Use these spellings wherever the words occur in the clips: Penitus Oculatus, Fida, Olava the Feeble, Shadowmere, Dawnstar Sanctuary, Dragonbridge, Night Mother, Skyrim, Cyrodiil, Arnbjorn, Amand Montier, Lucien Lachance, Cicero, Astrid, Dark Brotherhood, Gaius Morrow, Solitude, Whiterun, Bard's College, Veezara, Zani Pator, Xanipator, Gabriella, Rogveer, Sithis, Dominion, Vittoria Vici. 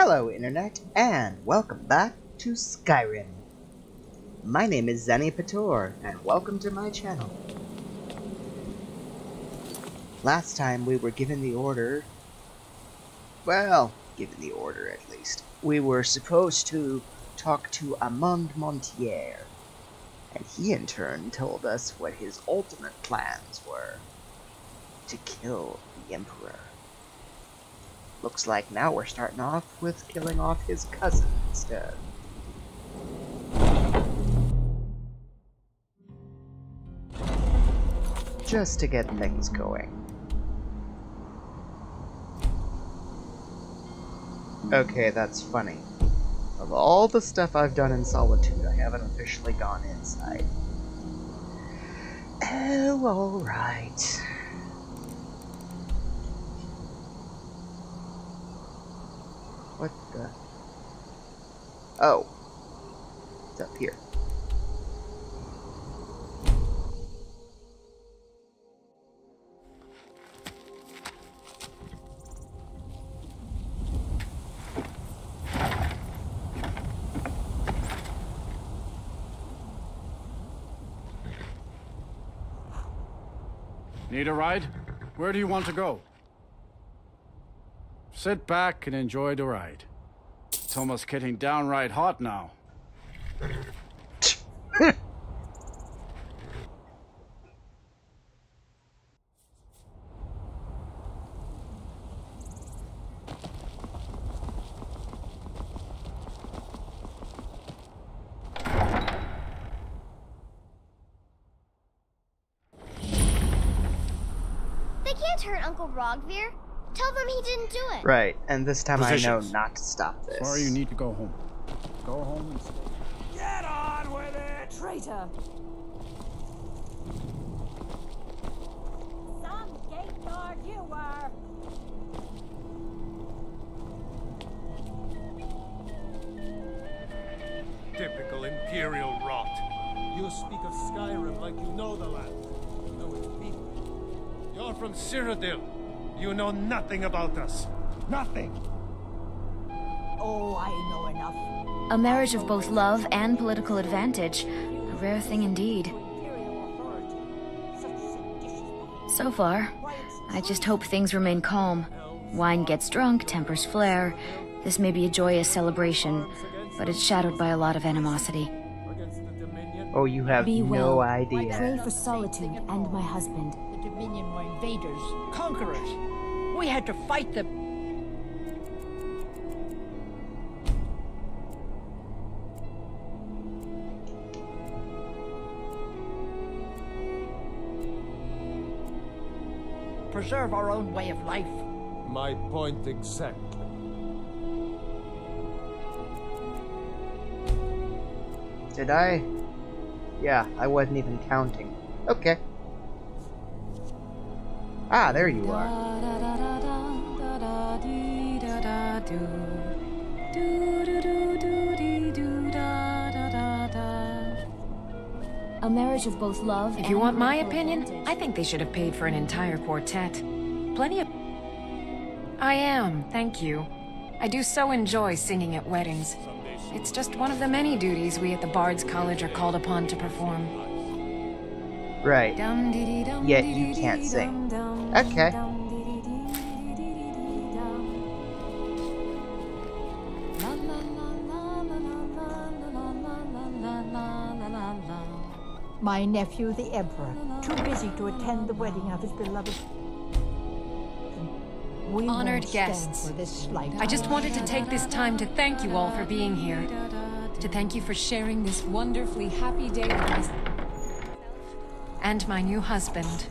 Hello Internet, and welcome back to Skyrim. My name is Zani Pator, and welcome to my channel. Last time we were given the order, well, given the order at least, we were supposed to talk to Amand Montier, and he in turn told us what his ultimate plans were, to kill the Emperor. Looks like now we're starting off with killing off his cousin instead. Just to get things going. Okay, that's funny. Of all the stuff I've done in Solitude, I haven't officially gone inside. Oh, alright. What the? Oh. It's up here. Need a ride? Where do you want to go? Sit back and enjoy the ride. It's almost getting downright hot now. They can't hurt Uncle Rogveer. Tell them he didn't do it. Right, and this time Positions. I know not to stop this. Sorry, you need to go home. Go home and stay. Get on with it, traitor! Some gate guard you were. Typical imperial rot. You speak of Skyrim like you know the land. You know its people. You're from Cyrodiil. You know nothing about us. Nothing! Oh, I know enough. A marriage of both love and political advantage. A rare thing indeed. So far, I just hope things remain calm. Wine gets drunk, tempers flare. This may be a joyous celebration, but it's shadowed by a lot of animosity. Oh, you have no idea. I pray for Solitude and my husband. Dominion were invaders, conquerors. We had to fight them. Preserve our own way of life. My point exactly. Did I? Yeah, I wasn't even counting. Okay. Ah, there you are. A marriage of both love. If you want my opinion, I think they should have paid for an entire quartet. Plenty of... I am, thank you. I do so enjoy singing at weddings. It's just one of the many duties we at the Bard's College are called upon to perform. Right. Yet you can't sing. Okay. My nephew, the Emperor, too busy to attend the wedding of his beloved. We honored guests. I just wanted to take this time to thank you all for being here. To thank you for sharing this wonderfully happy day with us. And my new husband.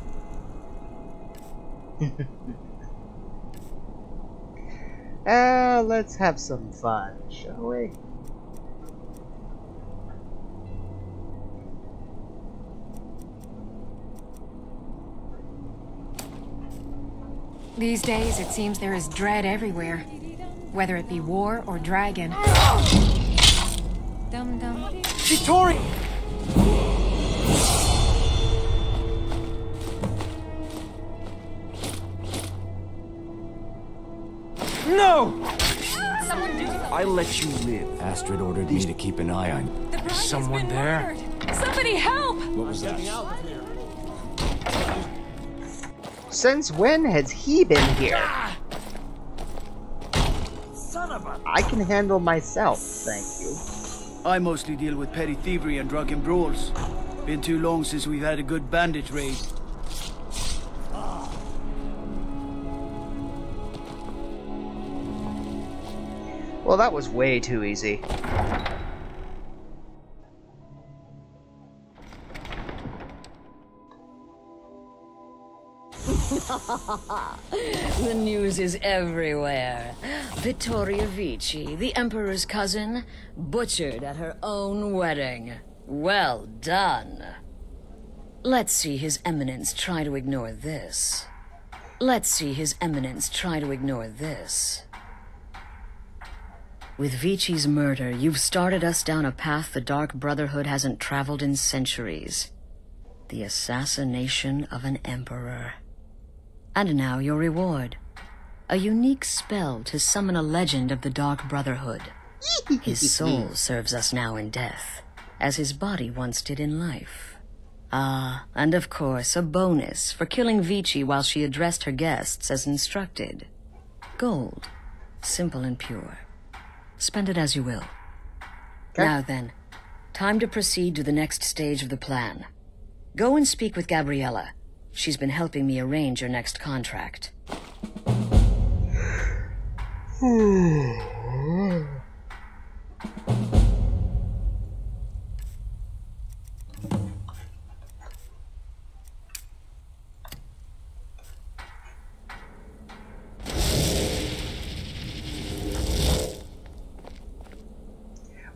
Let's have some fun, shall we? These days, it seems there is dread everywhere, whether it be war or dragon. Dum-dum. Vittoria! No! someone do something? I let you live. Astrid ordered me to keep an eye on you. The someone there? Murdered. Somebody help! What was that? Since when has he been here? Son of a... I can handle myself, thank you. I mostly deal with petty thievery and drunken brawls. Been too long since we've had a good bandit raid. Well, that was way too easy. The news is everywhere. Vittoria Vici, the Emperor's cousin, butchered at her own wedding. Well done. Let's see His Eminence try to ignore this. With Vici's murder, you've started us down a path the Dark Brotherhood hasn't traveled in centuries. The assassination of an emperor. And now your reward. A unique spell to summon a legend of the Dark Brotherhood. His soul serves us now in death, as his body once did in life. Ah, and of course, a bonus for killing Vici while she addressed her guests as instructed. Gold, simple and pure. Spend it as you will. Okay. Now then, time to proceed to the next stage of the plan. Go and speak with Gabriella. She's been helping me arrange your next contract.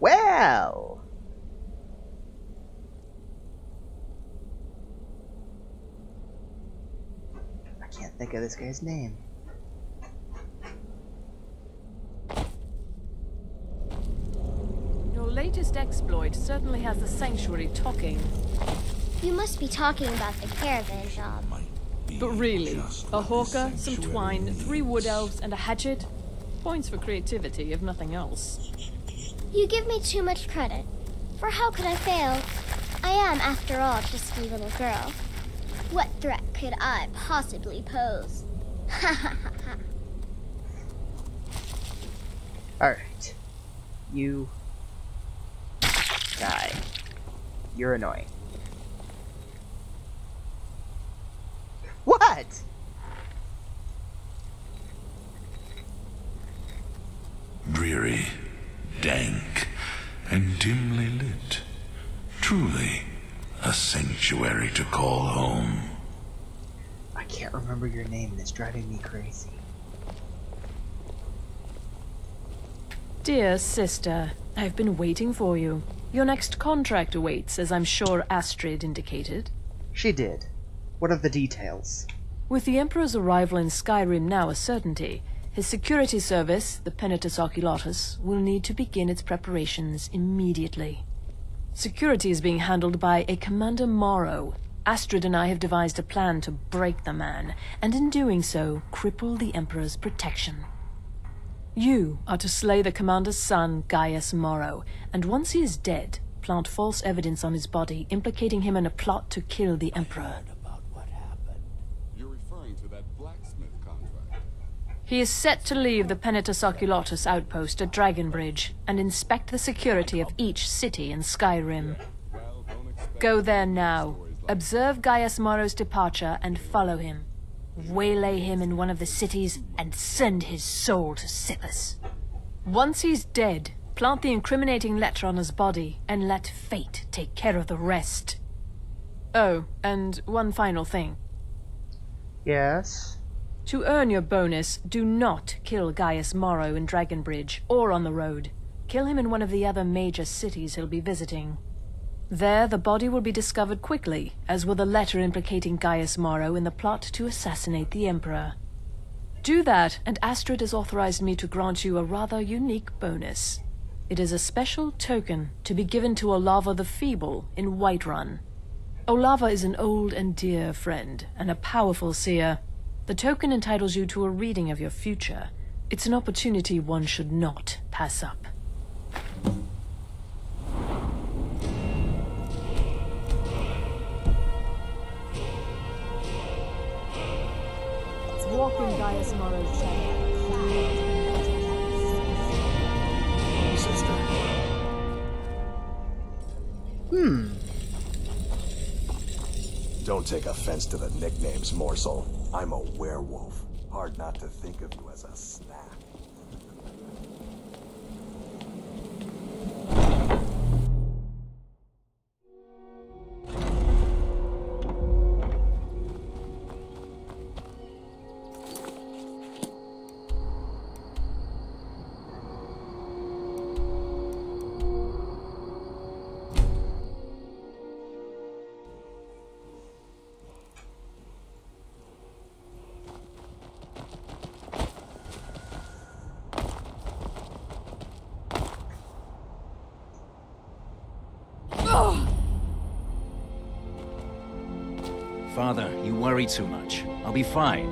Well, I can't think of this guy's name. Your latest exploit certainly has the sanctuary talking. You must be talking about the caravan job. But really, a hawker, some twine, 3 wood elves, and a hatchet? Points for creativity, if nothing else. You give me too much credit. For how could I fail? I am, after all, just a little girl. What threat could I possibly pose? Ha ha ha ha. Alright. You... die. You're annoying. What?! Dreary. Dank and dimly lit. Truly a sanctuary to call home. I can't remember your name, and it's driving me crazy. Dear sister, I've been waiting for you. Your next contract awaits, as I'm sure Astrid indicated. She did. What are the details? With the Emperor's arrival in Skyrim now a certainty, his security service, the Penitus Oculatus, will need to begin its preparations immediately. Security is being handled by a Commander Morrow. Astrid and I have devised a plan to break the man, and in doing so, cripple the Emperor's protection. You are to slay the Commander's son, Gaius Morrow, and once he is dead, plant false evidence on his body, implicating him in a plot to kill the Emperor. He is set to leave the Penitus Oculatus outpost at Dragonbridge and inspect the security of each city in Skyrim. Go there now, observe Gaius Morrow's departure and follow him. Waylay him in one of the cities and send his soul to Sithis. Once he's dead, plant the incriminating letter on his body and let fate take care of the rest. Oh, and one final thing. Yes? To earn your bonus, do not kill Gaius Morrow in Dragonbridge or on the road. Kill him in one of the other major cities he'll be visiting. There, the body will be discovered quickly, as will the letter implicating Gaius Morrow in the plot to assassinate the Emperor. Do that, and Astrid has authorized me to grant you a rather unique bonus. It is a special token to be given to Olava the Feeble in Whiterun. Olava is an old and dear friend, and a powerful seer. The token entitles you to a reading of your future, It's an opportunity one should not pass up. Let's walk in Gaius Morrow's shadow. Sister. Don't take offense to the nicknames, Morsel. I'm a werewolf. Hard not to think of you as a snack. Father, you worry too much. I'll be fine.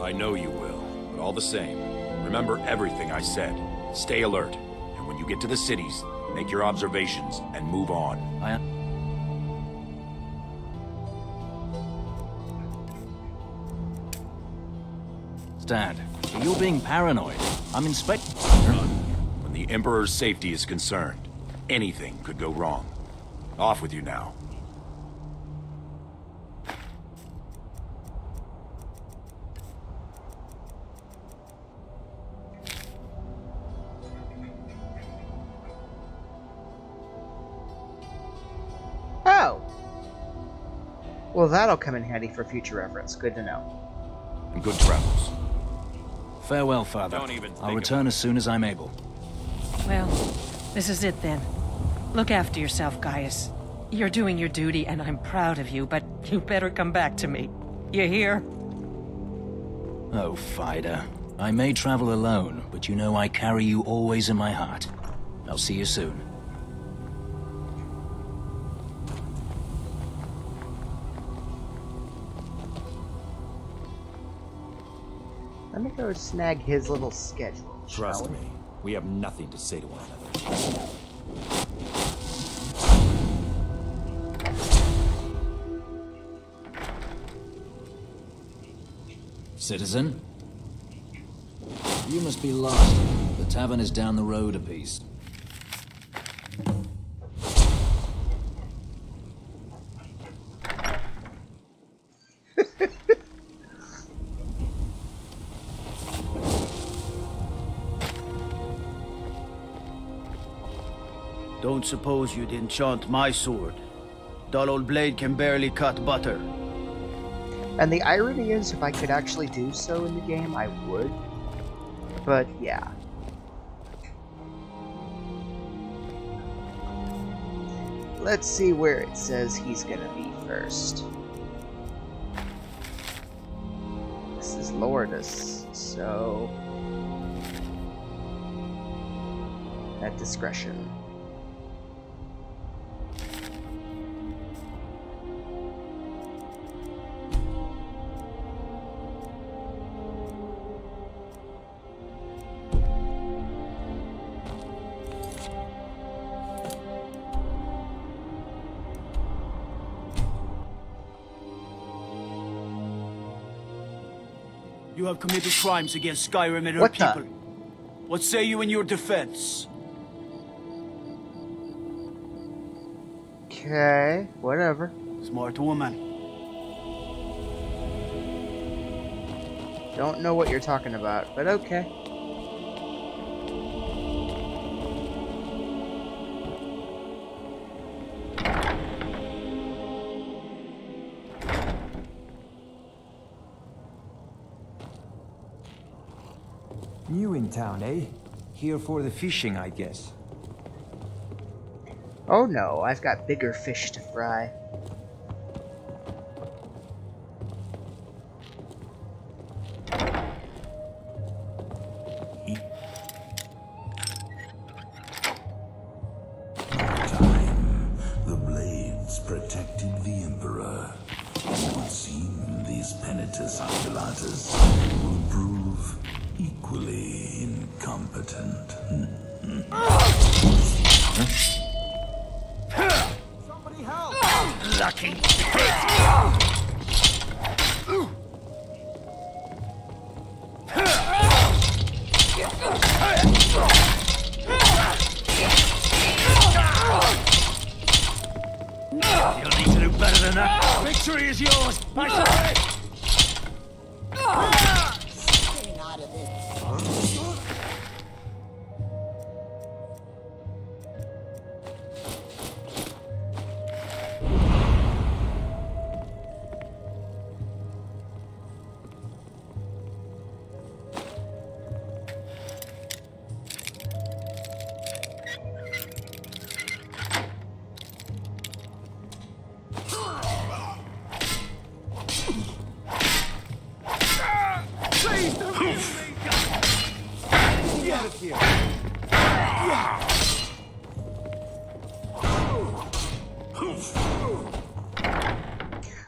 I know you will, but all the same, remember everything I said. Stay alert, and when you get to the cities, make your observations and move on. Dad, are you being paranoid? I'm inspecting. When the Emperor's safety is concerned, anything could go wrong. Off with you now. Well, that'll come in handy for future reference. Good to know. And good travels. Farewell, Father. I'll return as soon as I'm able. Well, this is it then. Look after yourself, Gaius. You're doing your duty, and I'm proud of you, but you better come back to me. You hear? Oh, Fida. I may travel alone, but you know I carry you always in my heart. I'll see you soon. Let me go snag his little schedule. Trust me, we have nothing to say to one another. Citizen? You must be lost. The tavern is down the road a piece. Don't suppose you'd enchant my sword. Dull old blade can barely cut butter. And the irony is, if I could actually do so in the game, I would. But yeah. Let's see where it says he's gonna be first. This is Lourdes, so... at discretion. You have committed crimes against Skyrim and her people. What say you in your defense? Okay, whatever. Smart woman. Don't know what you're talking about, but okay. New in town, eh? Here for the fishing, I guess. Oh no, I've got bigger fish to fry. It would seem these Penitus Oculatus will prove equally incompetent. Somebody help! Lucky pig! You'll need to do better than that. Victory is yours. I say. Getting out of this.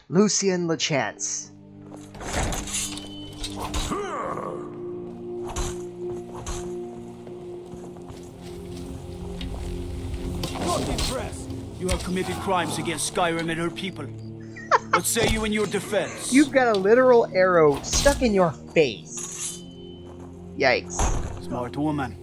Lucien Lachance. Not impressed. You have committed crimes against Skyrim and her people. What say you in your defense? You've got a literal arrow stuck in your face. Yikes. Smart woman.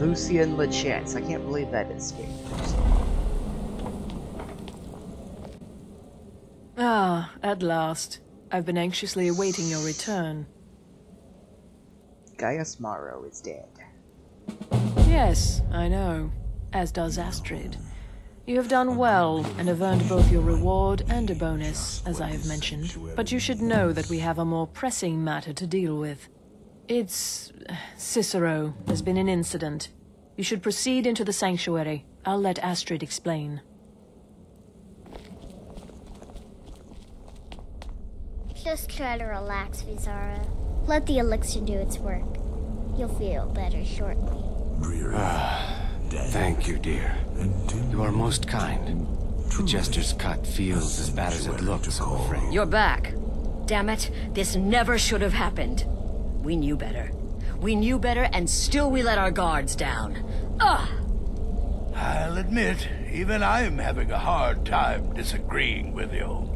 Lucien Lachance. I can't believe that escaped. Ah, at last. I've been anxiously awaiting your return. Gaius Morrow is dead. Yes, I know. As does Astrid. You have done well, and have earned both your reward and a bonus, as I have mentioned. But you should know that we have a more pressing matter to deal with. It's... Cicero. There's been an incident. You should proceed into the sanctuary. I'll let Astrid explain. Just try to relax, Veezara. Let the elixir do its work. You'll feel better shortly. Thank you, dear. You are most kind. The Jester's cut feels as bad as it looks, I'm afraid. You're back. Damn it, this never should have happened. We knew better. We knew better, and still we let our guards down. Ugh! I'll admit, even I'm having a hard time disagreeing with you.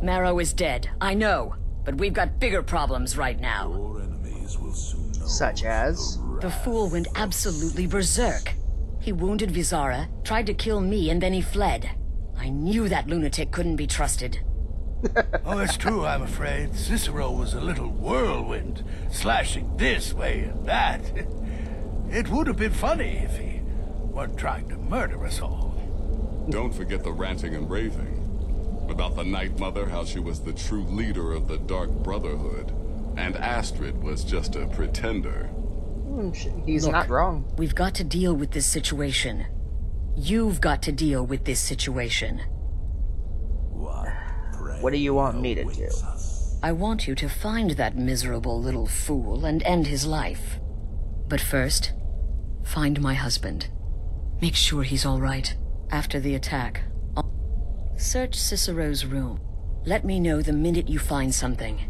Marrow is dead, I know. But we've got bigger problems right now. Your enemies will soon know. Such as? The fool went absolutely berserk. He wounded Veezara, tried to kill me, and then he fled. I knew that lunatic couldn't be trusted. Oh, it's true, I'm afraid. Cicero was a little whirlwind, slashing this way and that. It would have been funny if he weren't trying to murder us all. Don't forget the ranting and raving. About the Night Mother, how she was the true leader of the Dark Brotherhood, and Astrid was just a pretender. He's not wrong. We've got to deal with this situation. You've got to deal with this situation. What do you want me to do? I want you to find that miserable little fool and end his life. But first, find my husband. Make sure he's all right. After the attack, search Cicero's room. Let me know the minute you find something.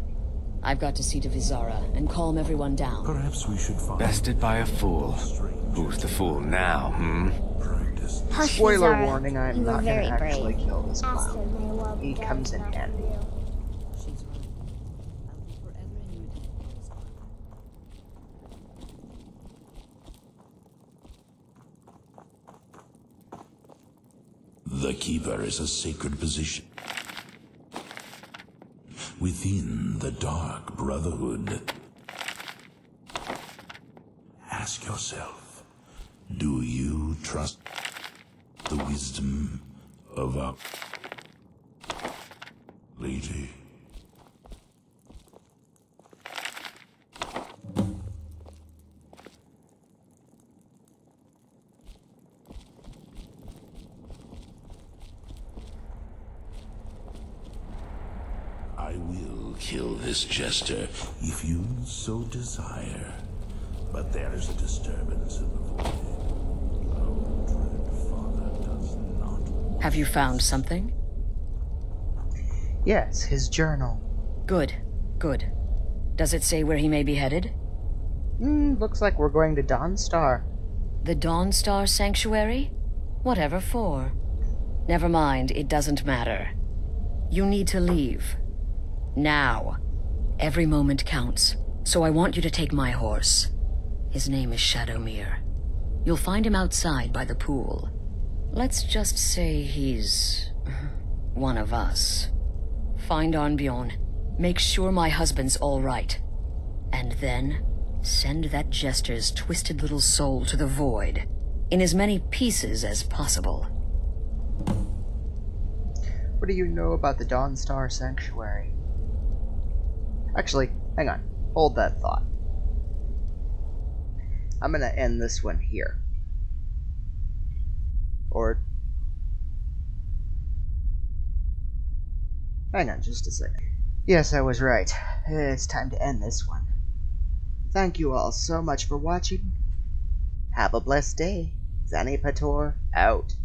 I've got to see to Veezara and calm everyone down. Perhaps we should find... Bested by a fool. Who's the fool now, Hush, spoiler Veezara. Warning, I'm not going to actually kill this clown. He comes in handy. The Keeper is a sacred position within the Dark Brotherhood. Ask yourself, do you trust the wisdom of our lady? I will kill this jester if you so desire, but There is a disturbance in the void. Our dread father does not. Have you found something? Yes, his journal. Good, good. Does it say where he may be headed? Looks like we're going to Dawnstar. The Dawnstar Sanctuary? Whatever for. Never mind, it doesn't matter. You need to leave. Now. Every moment counts, so I want you to take my horse. His name is Shadowmere. You'll find him outside by the pool. Let's just say he's one of us. Find Arnbjorn. Make sure my husband's all right. And then send that jester's twisted little soul to the void, in as many pieces as possible. What do you know about the Dawnstar Sanctuary? Actually, hang on. Hold that thought. I'm gonna end this one here. Or... hang on just a second. Yes, I was right. It's time to end this one. Thank you all so much for watching. Have a blessed day. Xanipator out.